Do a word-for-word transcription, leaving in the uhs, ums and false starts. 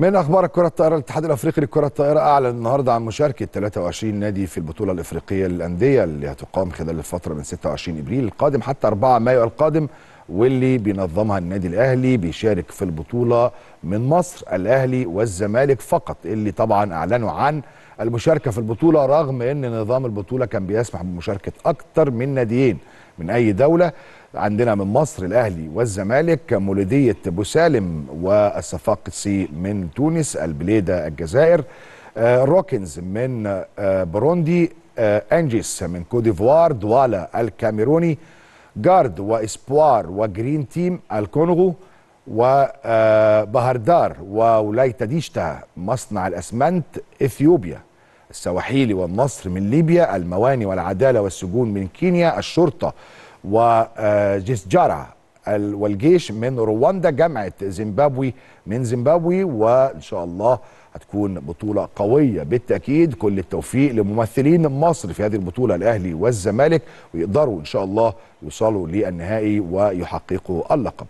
من اخبار الكره الطائره، الاتحاد الافريقي لكره الطائره اعلن النهارده عن مشاركه ثلاثة وعشرين نادي في البطوله الافريقيه للانديه اللي هتقام خلال الفتره من ستة وعشرين ابريل القادم حتى أربعة مايو القادم، واللي بينظمها النادي الاهلي. بيشارك في البطوله من مصر الاهلي والزمالك فقط، اللي طبعا اعلنوا عن المشاركه في البطوله رغم ان نظام البطوله كان بيسمح بمشاركه اكتر من ناديين من اي دوله. عندنا من مصر الاهلي والزمالك مولدية بوسالم والصفاقسي من تونس، البليدة الجزائر، روكنز من بروندي، أنجيس من كوديفوار، دوالا الكاميروني، جارد وإسبوار وجرين تيم الكونغو، وبهردار وولايتاديشتا مصنع الأسمنت إثيوبيا، السواحيلي والنصر من ليبيا، المواني والعدالة والسجون من كينيا، الشرطة وجسجارة والجيش من رواندا، جامعة زيمبابوي من زيمبابوي. وإن شاء الله هتكون بطولة قوية بالتأكيد. كل التوفيق لممثلين مصر في هذه البطولة، الأهلي والزمالك، ويقدروا إن شاء الله يوصلوا للنهائي ويحققوا اللقب.